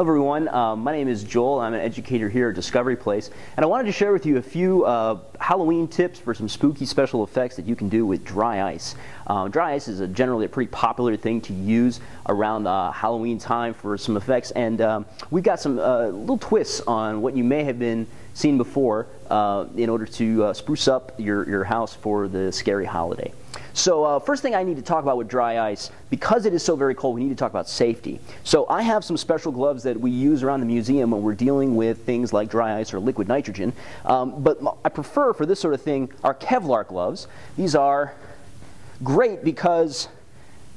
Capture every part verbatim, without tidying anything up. Hello everyone, uh, my name is Joel. I'm an educator here at Discovery Place, and I wanted to share with you a few uh, Halloween tips for some spooky special effects that you can do with dry ice. Uh, dry ice is a generally a pretty popular thing to use around uh, Halloween time for some effects, and um, we've got some uh, little twists on what you may have been seen before uh, in order to uh, spruce up your, your house for the scary holiday. So uh, first thing I need to talk about with dry ice, because it is so very cold, we need to talk about safety. So I have some special gloves that we use around the museum when we're dealing with things like dry ice or liquid nitrogen. Um, but I prefer for this sort of thing our Kevlar gloves. These are great because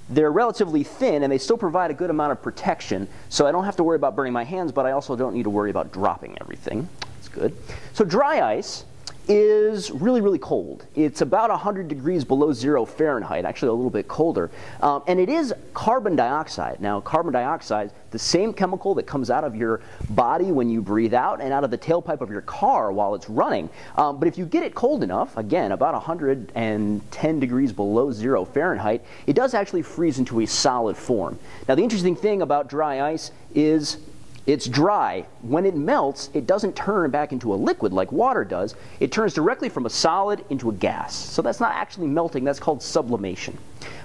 they're relatively thin and they still provide a good amount of protection. So I don't have to worry about burning my hands, but I also don't need to worry about dropping everything. That's good. So dry ice is really, really cold. It's about one hundred degrees below zero Fahrenheit, actually a little bit colder. Um, and it is carbon dioxide. Now, carbon dioxide, the same chemical that comes out of your body when you breathe out and out of the tailpipe of your car while it's running. Um, but if you get it cold enough, again, about one hundred ten degrees below zero Fahrenheit, it does actually freeze into a solid form. Now, the interesting thing about dry ice is it's dry. When it melts, it doesn't turn back into a liquid like water does. It turns directly from a solid into a gas. So that's not actually melting, that's called sublimation.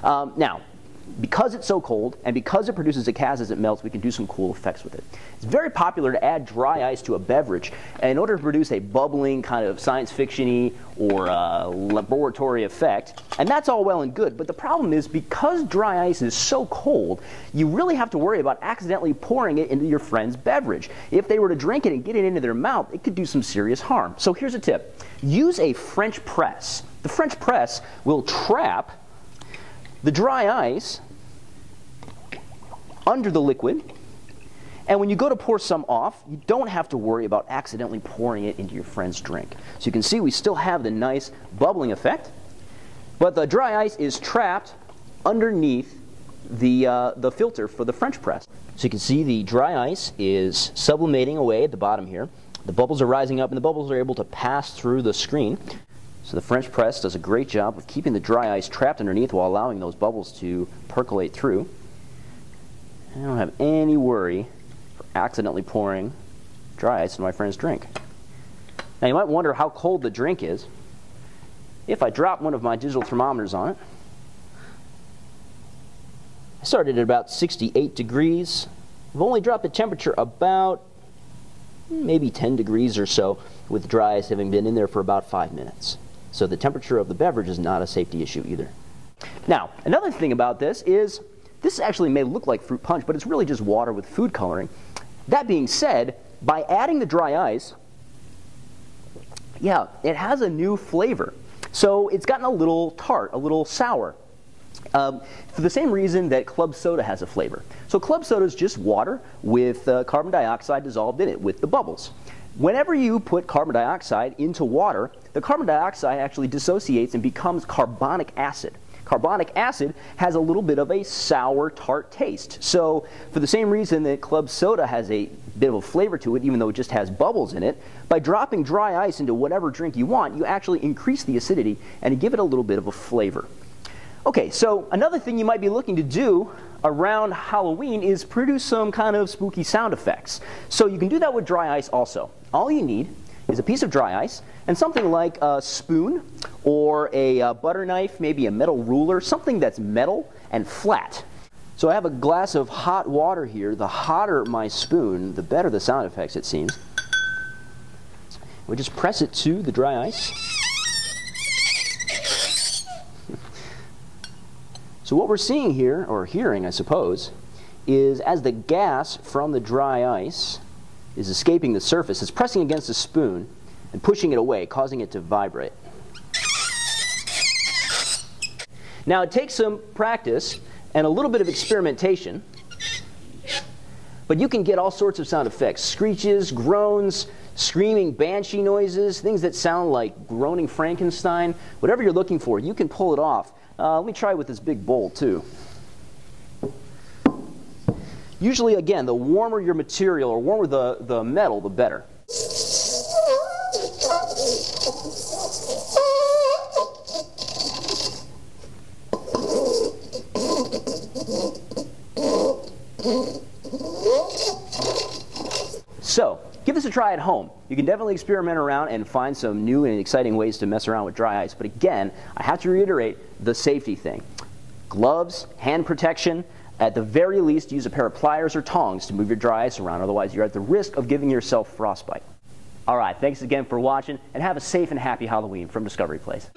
Um, now, because it's so cold and because it produces a gas as it melts, we can do some cool effects with it. It's very popular to add dry ice to a beverage in order to produce a bubbling kind of science fiction-y or uh, laboratory effect. And that's all well and good, but the problem is because dry ice is so cold, you really have to worry about accidentally pouring it into your friend's beverage. If they were to drink it and get it into their mouth, it could do some serious harm. So here's a tip. Use a French press. The French press will trap the dry ice under the liquid, and when you go to pour some off, you don't have to worry about accidentally pouring it into your friend's drink. So you can see we still have the nice bubbling effect, but the dry ice is trapped underneath the, uh, the filter for the French press. So you can see the dry ice is sublimating away at the bottom here. The bubbles are rising up, and the bubbles are able to pass through the screen. So the French press does a great job of keeping the dry ice trapped underneath while allowing those bubbles to percolate through. I don't have any worry for accidentally pouring dry ice into my friend's drink. Now you might wonder how cold the drink is. If I drop one of my digital thermometers on it, I started at about sixty-eight degrees. I've only dropped the temperature about maybe ten degrees or so, with dry ice having been in there for about five minutes. So the temperature of the beverage is not a safety issue either. Now, another thing about this is, this actually may look like fruit punch, but it's really just water with food coloring. That being said, by adding the dry ice, yeah, it has a new flavor. So it's gotten a little tart, a little sour. Um, for the same reason that club soda has a flavor. So club soda is just water with uh, carbon dioxide dissolved in it with the bubbles. Whenever you put carbon dioxide into water, the carbon dioxide actually dissociates and becomes carbonic acid. Carbonic acid has a little bit of a sour, tart taste. So for the same reason that club soda has a bit of a flavor to it, even though it just has bubbles in it, by dropping dry ice into whatever drink you want, you actually increase the acidity and give it a little bit of a flavor. Okay, so another thing you might be looking to do around Halloween is produce some kind of spooky sound effects. So you can do that with dry ice also. All you need is a piece of dry ice and something like a spoon or a uh, butter knife, maybe a metal ruler, something that's metal and flat. So I have a glass of hot water here. The hotter my spoon, the better the sound effects, it seems. We just press it to the dry ice. So what we're seeing here, or hearing I suppose, is as the gas from the dry ice is escaping the surface, it's pressing against the spoon and pushing it away, causing it to vibrate. Now it takes some practice and a little bit of experimentation, but you can get all sorts of sound effects. Screeches, groans, screaming banshee noises, things that sound like groaning Frankenstein. Whatever you're looking for, you can pull it off. Uh, let me try with this big bowl too. Usually, again, the warmer your material or warmer the, the metal, the better. to try at home. You can definitely experiment around and find some new and exciting ways to mess around with dry ice. But again, I have to reiterate the safety thing. Gloves, hand protection, at the very least use a pair of pliers or tongs to move your dry ice around, otherwise you're at the risk of giving yourself frostbite. All right, thanks again for watching, and have a safe and happy Halloween from Discovery Place.